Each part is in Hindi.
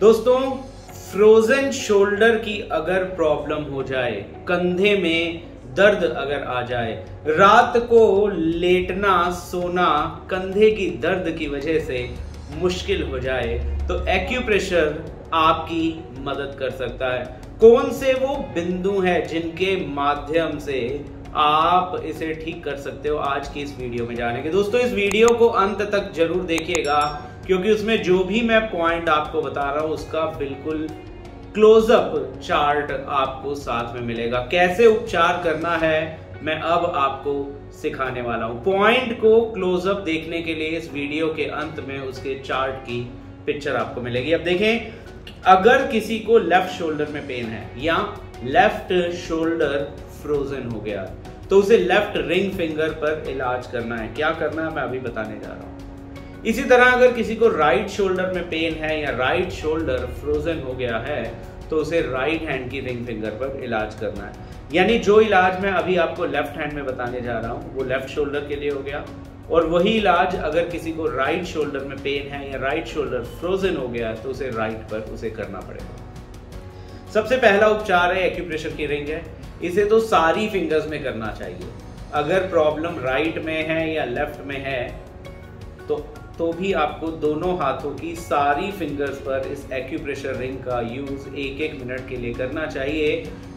दोस्तों, फ्रोजन शोल्डर की अगर प्रॉब्लम हो जाए, कंधे में दर्द अगर आ जाए, रात को लेटना सोना कंधे की दर्द की वजह से मुश्किल हो जाए, तो एक्यूप्रेशर आपकी मदद कर सकता है। कौन से वो बिंदु हैं जिनके माध्यम से आप इसे ठीक कर सकते हो, आज की इस वीडियो में जानेंगे। दोस्तों, इस वीडियो को अंत तक जरूर देखिएगा, क्योंकि उसमें जो भी मैं पॉइंट आपको बता रहा हूं उसका बिल्कुल क्लोजअप चार्ट आपको साथ में मिलेगा। कैसे उपचार करना है मैं अब आपको सिखाने वाला हूं। पॉइंट को क्लोजअप देखने के लिए इस वीडियो के अंत में उसके चार्ट की पिक्चर आपको मिलेगी। अब देखें, अगर किसी को लेफ्ट शोल्डर में पेन है या लेफ्ट शोल्डर फ्रोजन हो गया, तो उसे लेफ्ट रिंग फिंगर पर इलाज करना है। क्या करना है मैं अभी बताने जा रहा हूं। इसी तरह अगर किसी को राइट शोल्डर में पेन है या राइट शोल्डर फ्रोजन हो गया है, तो उसे राइट हैंड की रिंग फिंगर पर इलाज करना है। यानी जो इलाज मैं अभी आपको लेफ्ट हैंड में बताने जा रहा हूँ वो लेफ्ट शोल्डर के लिए हो गया, और वही इलाज अगर किसी को राइट शोल्डर में पेन है या राइट शोल्डर फ्रोजन हो गया है, तो उसे राइट पर उसे करना पड़ेगा। सबसे पहला उपचार है एक्यूप्रेशर की रिंग है। इसे तो सारी फिंगर्स में करना चाहिए। अगर प्रॉब्लम राइट में है या लेफ्ट में है तो भी आपको दोनों हाथों की सारी फिंगर्स पर इस एक्यूप्रेशर रिंग का यूज़ एक एक मिनट के लिए करना चाहिए,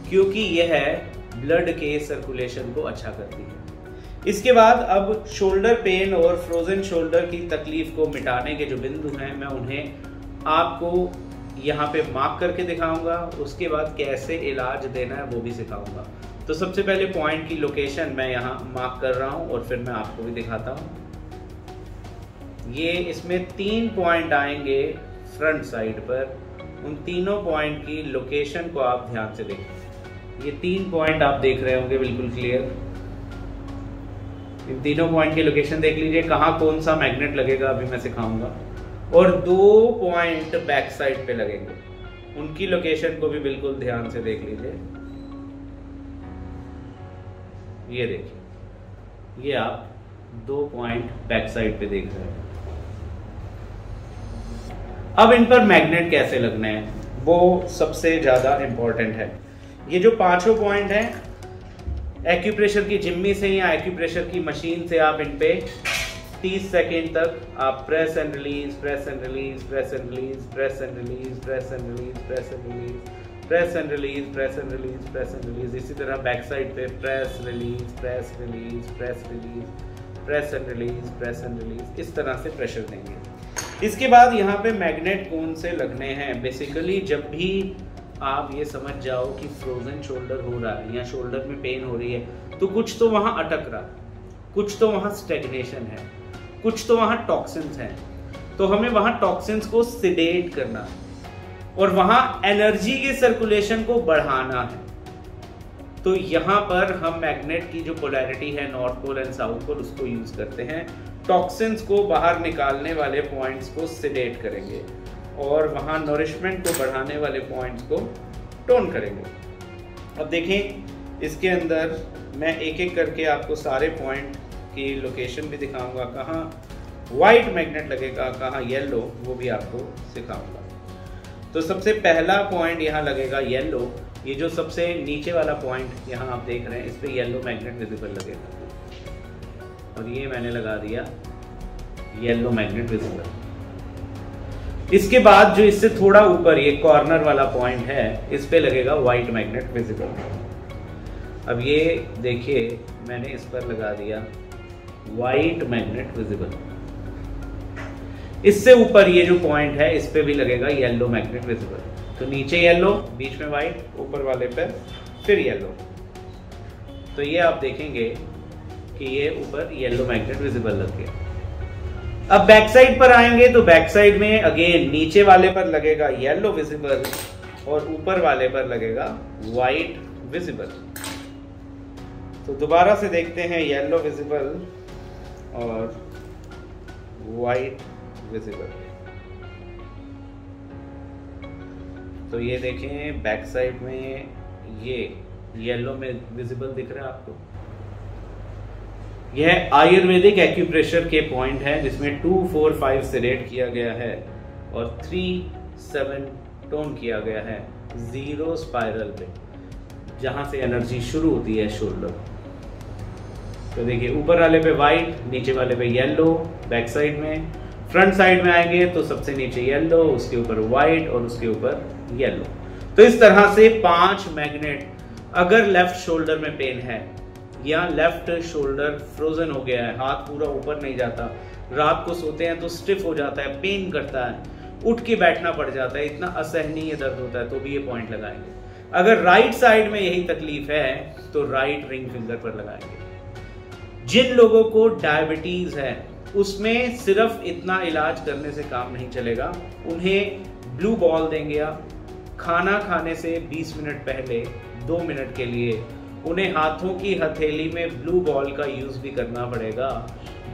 क्योंकि यह ब्लड के सर्कुलेशन को अच्छा करती है। इसके बाद अब शोल्डर पेन और फ्रोजन शोल्डर की तकलीफ को मिटाने के जो बिंदु हैं मैं उन्हें आपको यहाँ पे मार्क करके दिखाऊंगा। उसके बाद कैसे इलाज देना है वो भी सिखाऊंगा। तो सबसे पहले पॉइंट की लोकेशन मैं यहाँ मार्क कर रहा हूँ और फिर मैं आपको भी दिखाता हूँ। ये इसमें 3 पॉइंट आएंगे फ्रंट साइड पर। उन तीनों पॉइंट की लोकेशन को आप ध्यान से देखें। ये 3 पॉइंट आप देख रहे होंगे बिल्कुल क्लियर। इन तीनों पॉइंट की लोकेशन देख लीजिए, कहाँ कौन सा मैग्नेट लगेगा अभी मैं सिखाऊंगा। और 2 पॉइंट बैक साइड पे लगेंगे, उनकी लोकेशन को भी बिल्कुल ध्यान से देख लीजिए। ये देखिए, ये आप 2 पॉइंट बैक साइड पे देख रहे हैं। अब इन पर मैग्नेट कैसे लगने हैं वो सबसे ज़्यादा इम्पोर्टेंट है। ये जो 5 पॉइंट हैं, एक्यूप्रेशर की जिम्मी से या एक्यूप्रेशर की मशीन से आप इन पे 30 सेकेंड तक आप press and release, press and release, press and release, press and release, press and release, press and release, press and release, press and release, press and release. इसी तरह बैक साइड पे press release, press release, press release, press and release, press and release. इस तरह से प्रेशर देंगे। इसके बाद यहाँ पे मैग्नेट कौन से लगने हैं। बेसिकली जब भी आप ये समझ जाओ कि फ्रोजन शोल्डर हो रहा है या शोल्डर में पेन हो रही है, तो कुछ तो वहाँ अटक रहा है, कुछ तो वहाँ स्टेगनेशन है, कुछ तो वहाँ टॉक्सिन्स हैं, तो हमें वहाँ टॉक्सिन्स को सिडेट करना है और वहाँ एनर्जी के सर्कुलेशन को बढ़ाना है। तो यहाँ पर हम मैग्नेट की जो पोलैरिटी है north pole and south pole उसको यूज़ करते हैं। टॉक्सिन्स को बाहर निकालने वाले पॉइंट्स को सिडेट करेंगे और वहाँ नोरिशमेंट को बढ़ाने वाले पॉइंट्स को टोन करेंगे। अब देखें, इसके अंदर मैं एक एक करके आपको सारे पॉइंट की लोकेशन भी दिखाऊंगा। कहाँ वाइट मैग्नेट लगेगा, कहाँ येलो, वो भी आपको सिखाऊंगा। तो सबसे पहला पॉइंट यहाँ लगेगा येलो। ये जो सबसे नीचे वाला पॉइंट यहाँ आप देख रहे हैं, इस पर येलो मैग्नेट विजिबल लगेगा। और ये मैंने लगा दिया येलो मैग्नेट विजिबल। इसके बाद जो इससे थोड़ा ऊपर ये कॉर्नर वाला पॉइंट है, इस पे लगेगा व्हाइट मैग्नेट विजिबल। अब ये देखिए, मैंने इस पर लगा दिया व्हाइट मैग्नेट विजिबल। इससे ऊपर ये जो पॉइंट है इस पे भी लगेगा येलो मैग्नेट विजिबल। तो नीचे येलो, बीच में व्हाइट, ऊपर वाले पर फिर येलो। तो ये आप देखेंगे कि ये ऊपर येलो मैग्नेट विजिबल लग गया। अब बैक साइड पर आएंगे तो बैक साइड में अगेन नीचे वाले पर लगेगा येलो विजिबल और ऊपर वाले पर लगेगा व्हाइट विजिबल। तो दोबारा से देखते हैं, येलो विजिबल और व्हाइट विजिबल। तो ये देखें, बैक साइड में ये येलो में विजिबल दिख रहा है आपको। यह आयुर्वेदिक एक्यूप्रेशर के पॉइंट है जिसमें 2, 4, 5 सिडेट किया गया है और 3-7 टोन किया गया है जीरो स्पाइरल पे, जहाँ से एनर्जी शुरू होती है शोल्डर। तो देखिए ऊपर वाले पे वाइट, नीचे वाले पे येलो, बैक साइड में। फ्रंट साइड में आएंगे तो सबसे नीचे येलो, उसके ऊपर वाइट और उसके ऊपर येलो। तो इस तरह से 5 मैग्नेट। अगर लेफ्ट शोल्डर में पेन है या लेफ्ट शोल्डर फ्रोजन हो गया है, हाथ पूरा ऊपर नहीं जाता, रात को सोते हैं तो स्टिफ हो जाता है, पेन करता है, उठ के बैठना पड़ जाता है, इतना असहनीय दर्द होता है, तो भी ये पॉइंट लगाएंगे। अगर राइट साइड में यही तकलीफ है तो राइट रिंग फिंगर पर लगाएंगे। जिन लोगों को डायबिटीज है उसमें सिर्फ इतना इलाज करने से काम नहीं चलेगा, उन्हें ब्लू बॉल देंगे आप। खाना खाने से 20 मिनट पहले 2 मिनट के लिए उन्हें हाथों की हथेली में ब्लू बॉल का यूज भी करना पड़ेगा,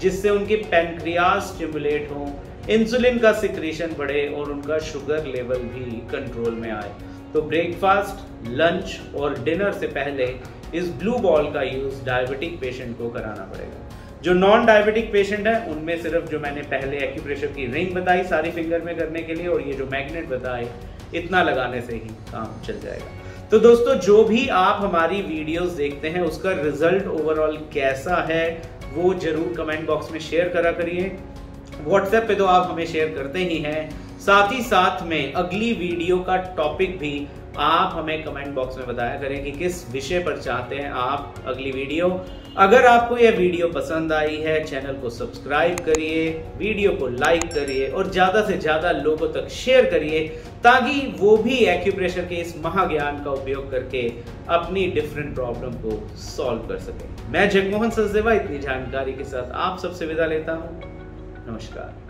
जिससे उनके पेनक्रियाज स्टिमुलेट हो, इंसुलिन का सिक्रेशन बढ़े और उनका शुगर लेवल भी कंट्रोल में आए। तो ब्रेकफास्ट, लंच और डिनर से पहले इस ब्लू बॉल का यूज डायबिटिक पेशेंट को कराना पड़ेगा। जो नॉन डायबिटिक पेशेंट है उनमें सिर्फ जो मैंने पहले एक्यूप्रेशर की रिंग बताई सारी फिंगर में करने के लिए, और ये जो मैग्नेट बताए, इतना लगाने से ही काम चल जाएगा। तो दोस्तों, जो भी आप हमारी वीडियोस देखते हैं उसका रिजल्ट ओवरऑल कैसा है वो जरूर कमेंट बॉक्स में शेयर करा करिए। व्हाट्सएप पे तो आप हमें शेयर करते ही हैं, साथ ही साथ में अगली वीडियो का टॉपिक भी आप हमें कमेंट बॉक्स में बताया करें कि किस विषय पर चाहते हैं आप अगली वीडियो। अगर आपको यह वीडियो पसंद आई है, चैनल को सब्सक्राइब करिए, वीडियो को लाइक करिए और ज़्यादा से ज़्यादा लोगों तक शेयर करिए, ताकि वो भी एक्यूप्रेशर के इस महाज्ञान का उपयोग करके अपनी डिफरेंट प्रॉब्लम को सॉल्व कर सकें। मैं जगमोहन सचदेवा इतनी जानकारी के साथ आप सबसे विदा लेता हूँ। नमस्कार।